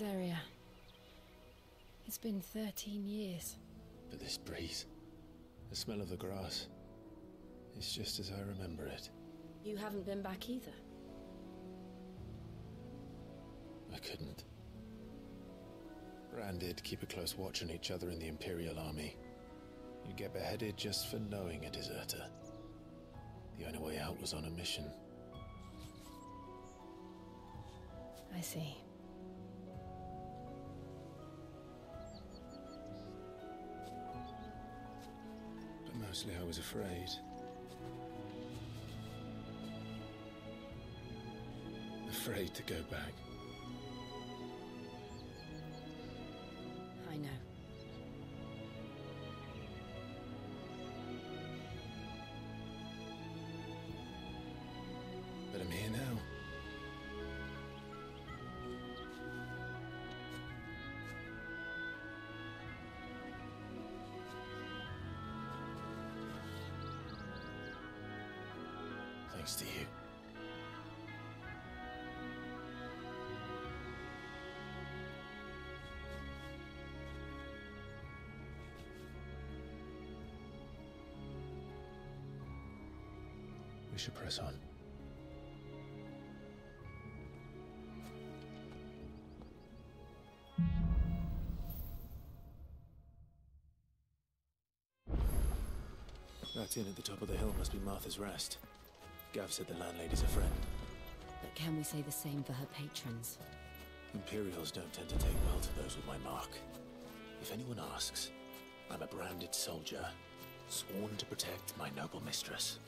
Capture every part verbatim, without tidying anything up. Rosaria. It's been thirteen years. But this breeze, the smell of the grass, it's just as I remember it. You haven't been back either. I couldn't. Rand did keep a close watch on each other in the Imperial Army. You'd get beheaded just for knowing a deserter. The only way out was on a mission. I see. But mostly I was afraid. Afraid to go back. I know. But I'm here now. Thanks to you. We should press on. That inn at the top of the hill must be Martha's Rest. Gav said the landlady's a friend. But can we say the same for her patrons? Imperials don't tend to take well to those with my mark. If anyone asks, I'm a branded soldier, sworn to protect my noble mistress.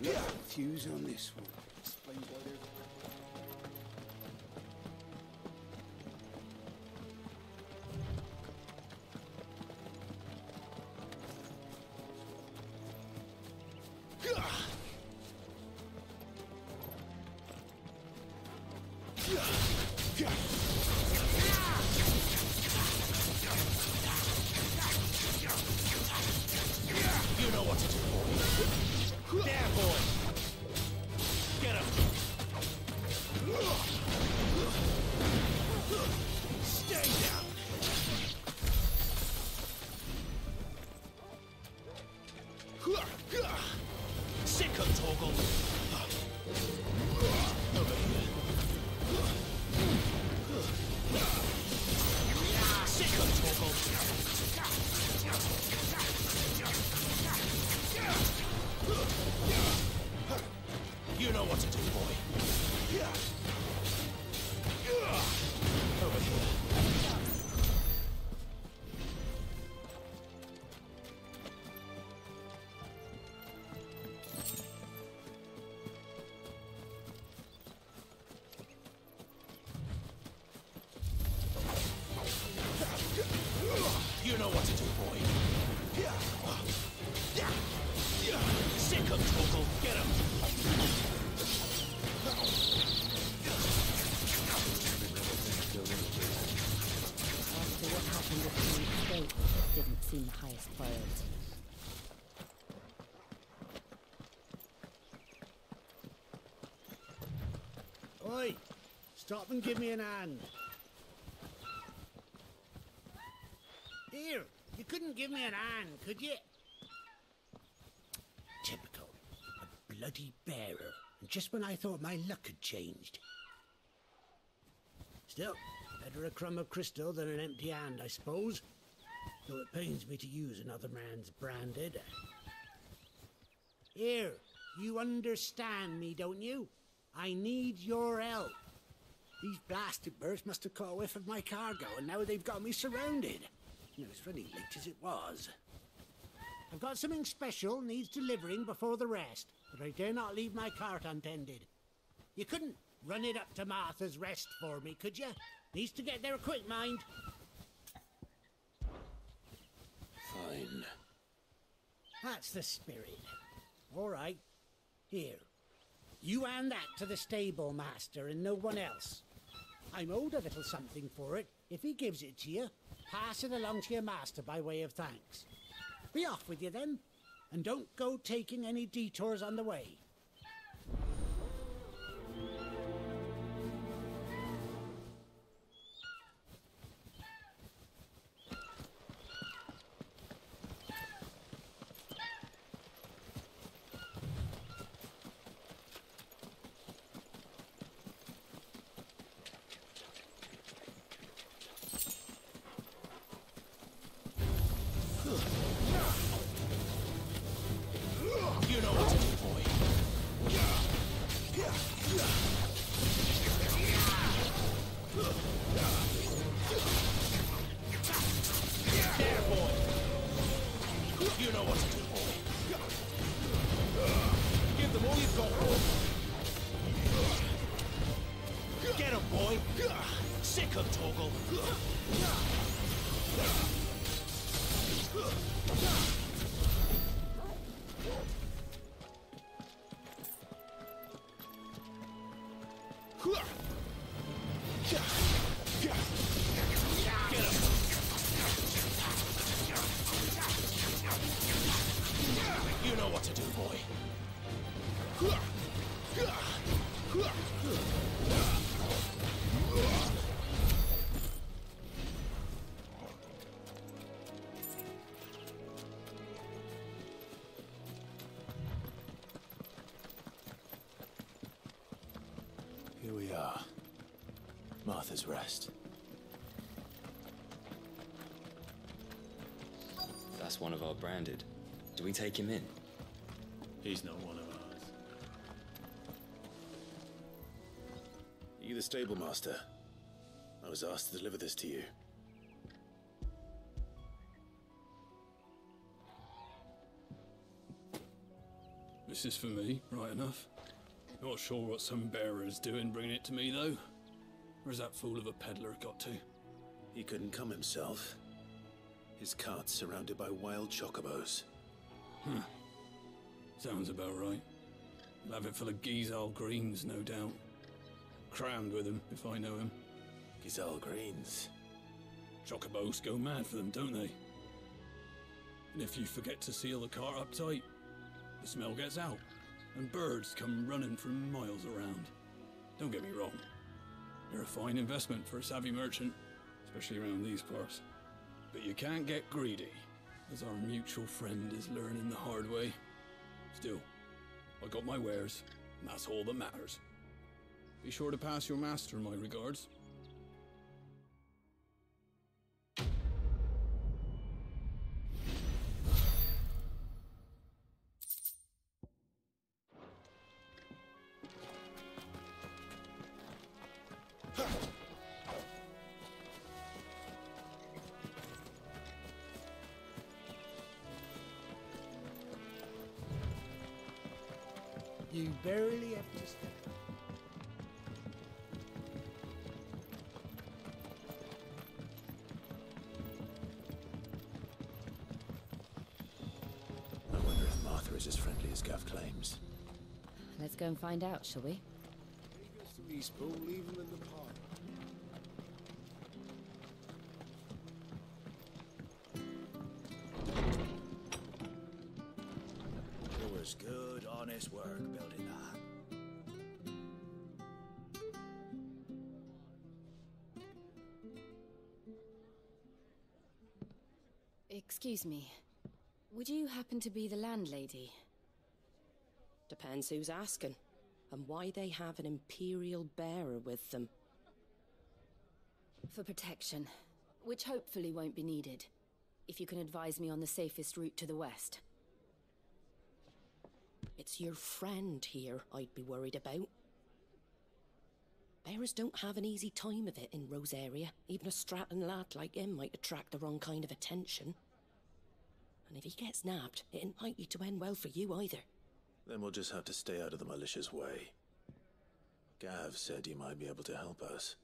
Yeah. Fuse on this one. Explain why you know what to do, boy. There, boy! Get him! Stay down! Sick of Toggle! Over here! Sick of Toggle! You know what to do, boy. Over here. You know what to do, boy. Sick of Toggle, get him! After what happened at Phoenix Gate, it didn't seem the highest priority. Oi! Stop and give me an hand. Here, you couldn't give me an hand, could you? Typical. A bloody bearer. And just when I thought my luck had changed. Still, better a crumb of crystal than an empty hand, I suppose. Though it pains me to use another man's branded. Here, you understand me, don't you? I need your help. These blasted birds must have caught a whiff of my cargo, and now they've got me surrounded. And it was running late as it was. I've got something special needs delivering before the rest, but I dare not leave my cart untended. You couldn't run it up to Martha's Rest for me, could you? Needs to get there quick, mind. Fine. That's the spirit. All right. Here. You hand that to the stable master and no one else. I'm owed a little something for it. If he gives it to you, pass it along to your master by way of thanks. Be off with you, then, and don't go taking any detours on the way. You know what to do. Give them all you've got, boy. Get 'em, boy. Sick 'em, Toggle. Martha's rest. That's one of our branded. Do we take him in? He's not one of ours. Are you the stable master? I was asked to deliver this to you. This is for me, right enough. Not sure what some bearer is doing bringing it to me, though. Where's that fool of a peddler got to? He couldn't come himself. His cart's surrounded by wild chocobos. Hmm. Sounds about right. He'll have it full of Gizal Greens, no doubt. Crammed with them, if I know him. Gizal Greens? Chocobos go mad for them, don't they? And if you forget to seal the cart up tight, the smell gets out, and birds come running from miles around. Don't get me wrong. They're a fine investment for a savvy merchant, especially around these parts. But you can't get greedy, as our mutual friend is learning the hard way. Still, I got my wares, and that's all that matters. Be sure to pass your master my regards. You barely have to step. I wonder if Martha is as friendly as Gav claims. Let's go and find out, shall we? Take us to Eastpool, leave them in the park. Good, honest work building that. Excuse me. Would you happen to be the landlady? Depends who's asking, and why they have an imperial bearer with them. For protection, which hopefully won't be needed. If you can advise me on the safest route to the west. It's your friend here I'd be worried about. Bearers don't have an easy time of it in Rosaria. Even a Stratton lad like him might attract the wrong kind of attention. And if he gets nabbed, it ain't likely to end well for you either. Then we'll just have to stay out of the militia's way. Gav said you might be able to help us.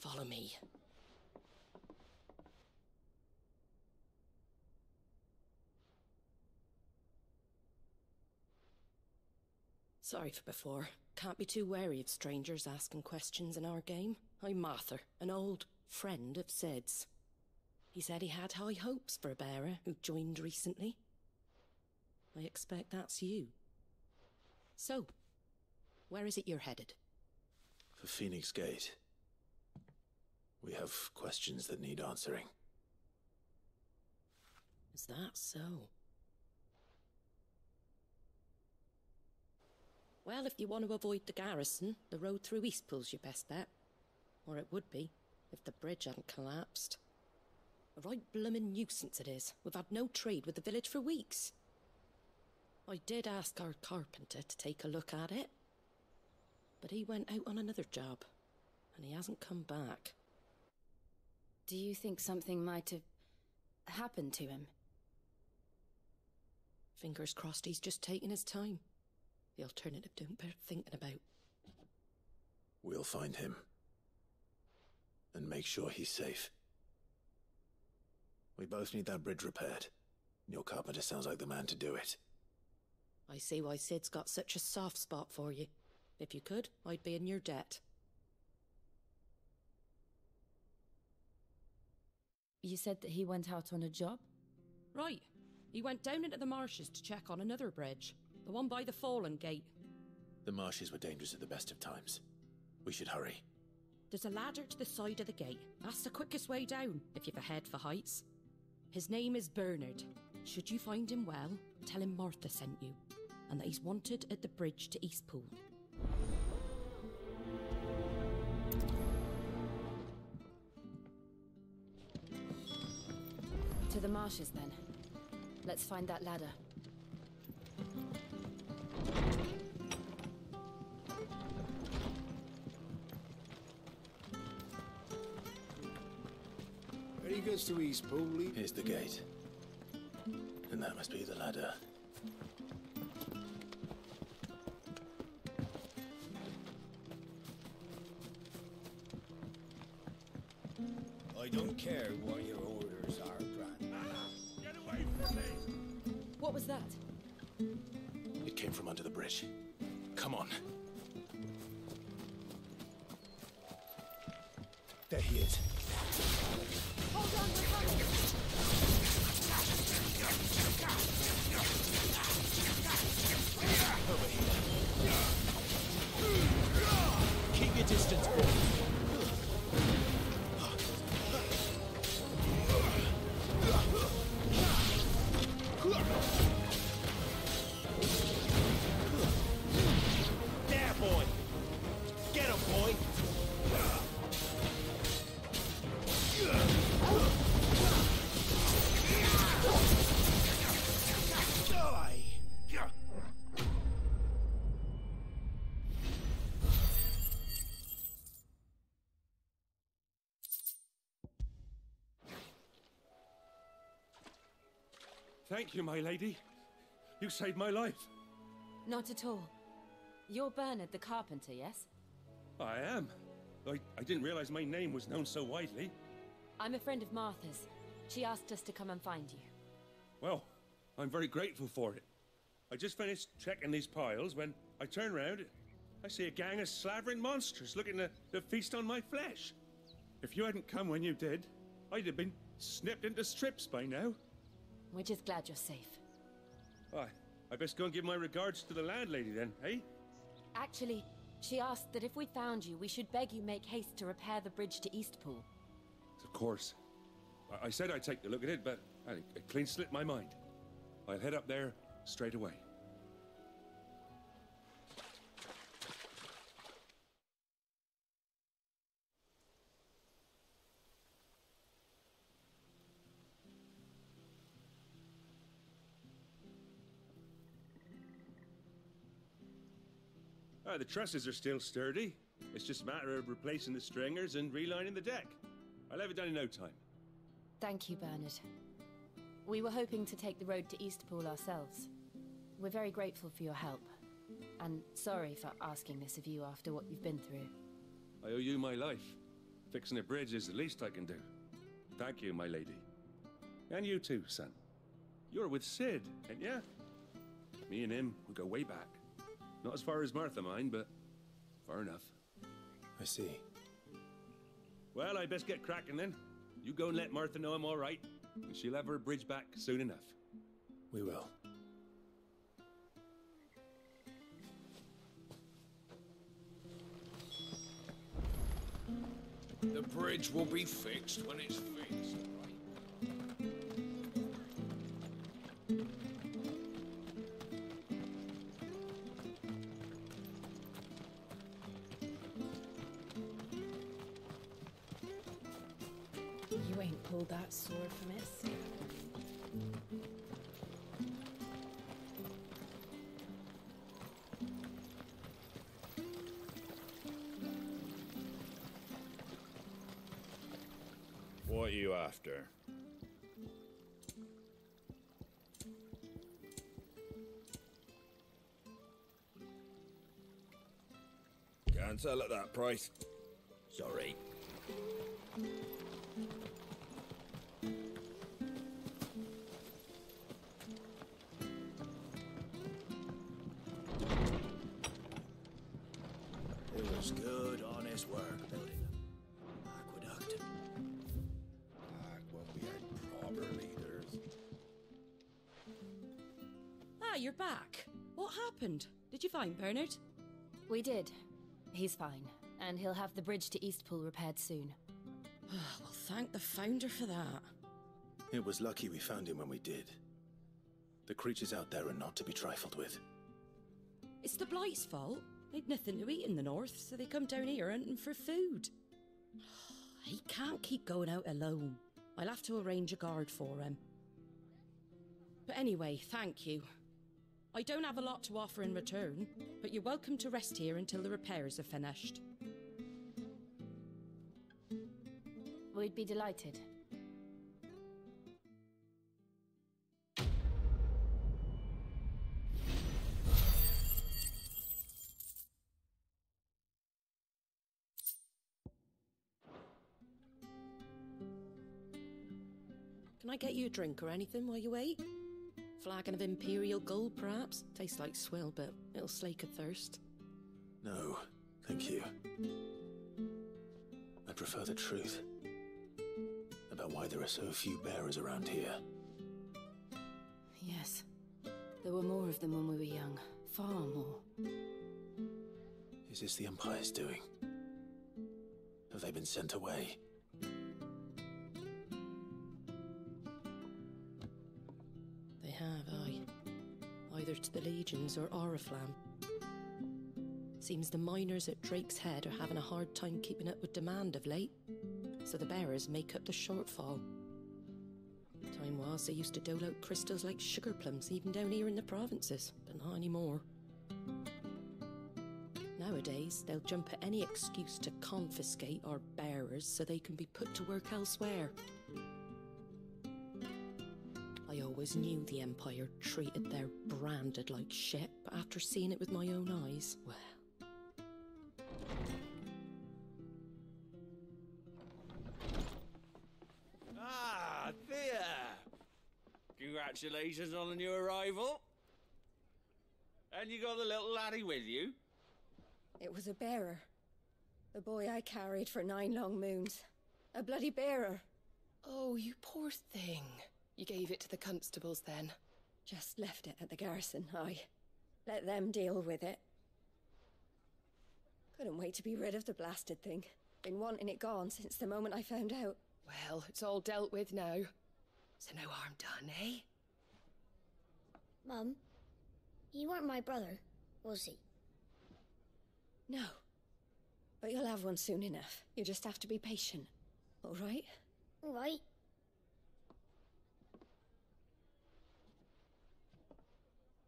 Follow me. Sorry for before. Can't be too wary of strangers asking questions in our game. I'm Martha, an old friend of Sid's. He said he had high hopes for a bearer who joined recently. I expect that's you. So, where is it you're headed? For Phoenix Gate. We have questions that need answering. Is that so? Well, if you want to avoid the garrison, the road through Eastpool's your best bet. Or it would be, if the bridge hadn't collapsed. A right bloomin' nuisance it is. We've had no trade with the village for weeks. I did ask our carpenter to take a look at it. But he went out on another job, and he hasn't come back. Do you think something might have happened to him? Fingers crossed he's just taking his time. The alternative don't bear thinking about. We'll find him. And make sure he's safe. We both need that bridge repaired. Your carpenter sounds like the man to do it. I see why Sid's got such a soft spot for you. If you could, I'd be in your debt. You said that he went out on a job? Right. He went down into the marshes to check on another bridge. The one by the Fallen Gate. The marshes were dangerous at the best of times. We should hurry. There's a ladder to the side of the gate. That's the quickest way down, if you've a head for heights. His name is Bernard. Should you find him well, tell him Martha sent you, and that he's wanted at the bridge to Eastpool. To the marshes, then. Let's find that ladder. When he gets to Eastpool, he... Here's the gate. And that must be the ladder. I don't care what your orders are, Grandmama. Get away from me! What was that? It came from under the bridge. Come on. There he is. Hold on, we're coming! Over here. Keep your distance, boy. Thank you, my lady. You saved my life. Not at all. You're Bernard the carpenter, yes? I am. I, I didn't realize my name was known so widely. I'm a friend of Martha's. She asked us to come and find you. Well, I'm very grateful for it. I just finished checking these piles when I turn around, I see a gang of slavering monsters looking to, to feast on my flesh. If you hadn't come when you did, I'd have been snipped into strips by now. We're just glad you're safe. Oh, I best go and give my regards to the landlady then, eh? Actually, she asked that if we found you, we should beg you make haste to repair the bridge to Eastpool. Of course. I, I said I'd take a look at it, but I, it clean slipped my mind. I'll head up there straight away. Ah, the trusses are still sturdy. It's just a matter of replacing the stringers and relining the deck. I'll have it done in no time. Thank you, Bernard. We were hoping to take the road to Eastpool ourselves. We're very grateful for your help. And sorry for asking this of you after what you've been through. I owe you my life. Fixing a bridge is the least I can do. Thank you, my lady. And you too, son. You're with Sid, ain't ya? Me and him, we go way back. Not as far as Martha, mine, but far enough. I see. Well, I best get cracking then. You go and let Martha know I'm all right, and she'll have her bridge back soon enough. We will. The bridge will be fixed when it's fixed. That sword from its skin. What are you after? Can't sell at that price. Sorry. It was good, honest work building them. Aqueduct. Like when we had proper leaders. Ah, you're back. What happened? Did you find Bernard? We did. He's fine, and he'll have the bridge to Eastpool repaired soon. Well, thank the Founder for that. It was lucky we found him when we did. The creatures out there are not to be trifled with. It's the Blight's fault. They'd nothing to eat in the north, so they come down here hunting for food. He can't keep going out alone. I'll have to arrange a guard for him. But anyway, thank you. I don't have a lot to offer in return, but you're welcome to rest here until the repairs are finished. We'd be delighted. Can I get you a drink or anything while you wait? Flagon of imperial gold, perhaps? Tastes like swill, but it'll slake a thirst. No, thank you. I prefer the truth about why there are so few bearers around here. Yes, there were more of them when we were young. Far more. Is this the Empire's doing? Have they been sent away? Have I? Either to the Legions or Oriflam. Seems the miners at Drake's Head are having a hard time keeping up with demand of late, so the bearers make up the shortfall. Time was they used to dole out crystals like sugar plums even down here in the provinces, but not anymore. Nowadays they'll jump at any excuse to confiscate our bearers so they can be put to work elsewhere. I always knew the Empire treated their branded like shit, but after seeing it with my own eyes, well... Ah, Thea! Congratulations on the new arrival. And you got the little laddie with you? It was a bearer. The boy I carried for nine long moons. A bloody bearer. Oh, you poor thing. You gave it to the constables then? Just left it at the garrison, aye. Let them deal with it. Couldn't wait to be rid of the blasted thing. Been wanting it gone since the moment I found out. Well, it's all dealt with now. So no harm done, eh? Mum, you weren't my brother, was he? No. But you'll have one soon enough. You just have to be patient. All right? All right.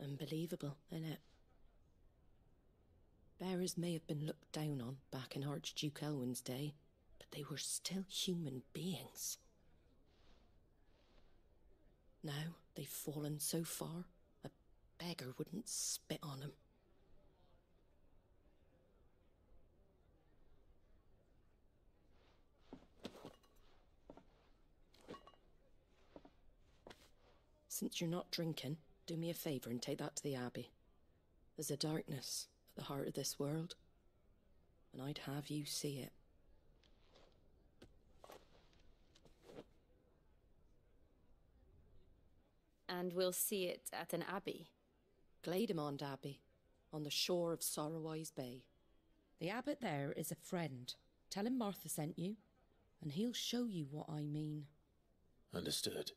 Unbelievable, innit? Bearers may have been looked down on back in Archduke Elwin's day, but they were still human beings. Now they've fallen so far, a beggar wouldn't spit on them. Since you're not drinking, do me a favour and take that to the Abbey. There's a darkness at the heart of this world, and I'd have you see it. And we'll see it at an abbey? Glademond Abbey, on the shore of Sorrowise Bay. The abbot there is a friend. Tell him Martha sent you, and he'll show you what I mean. Understood.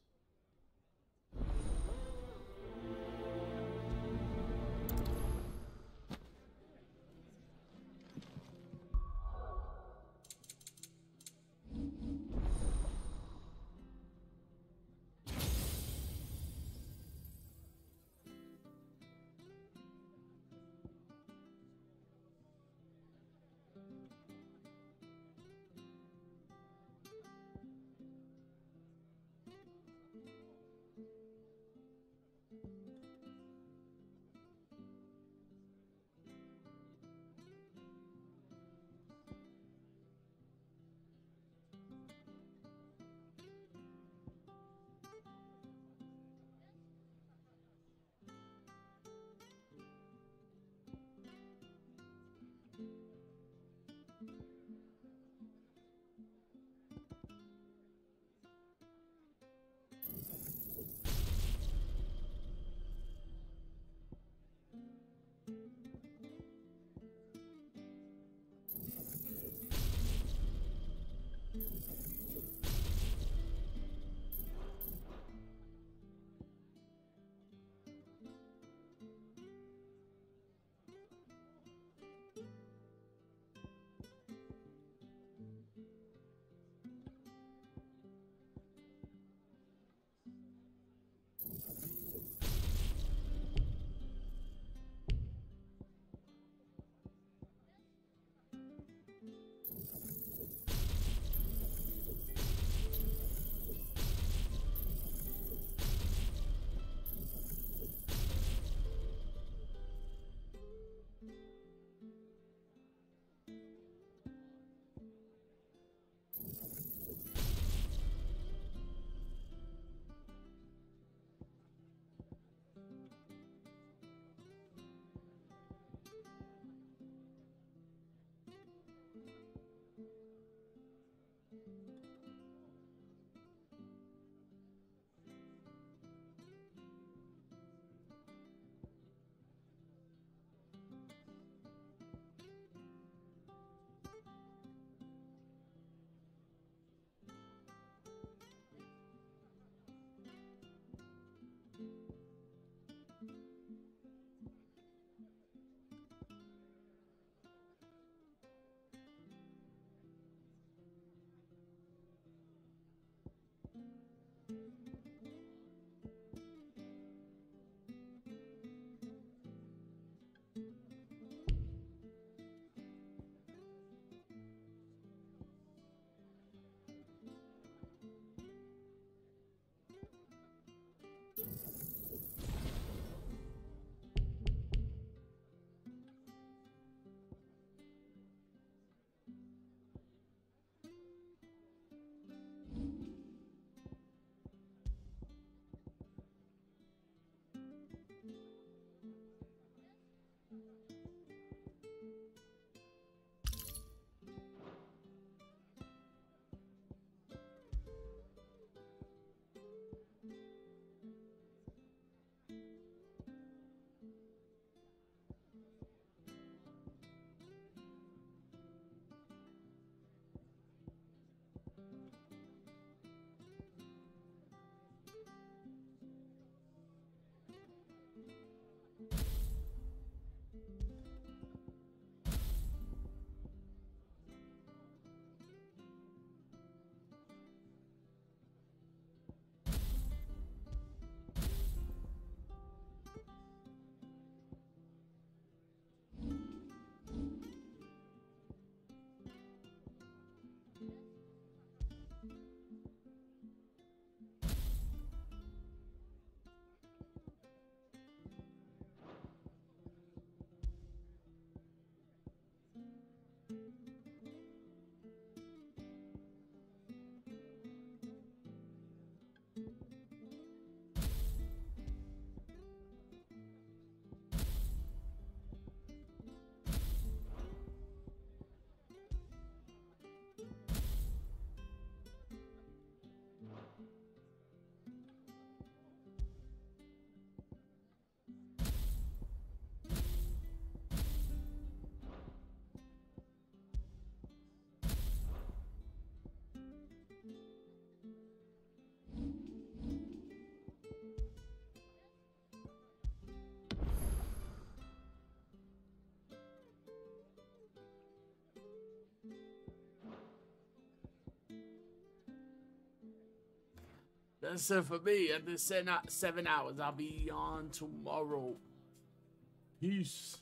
So for me, at the seven hours, I'll be on tomorrow. Peace.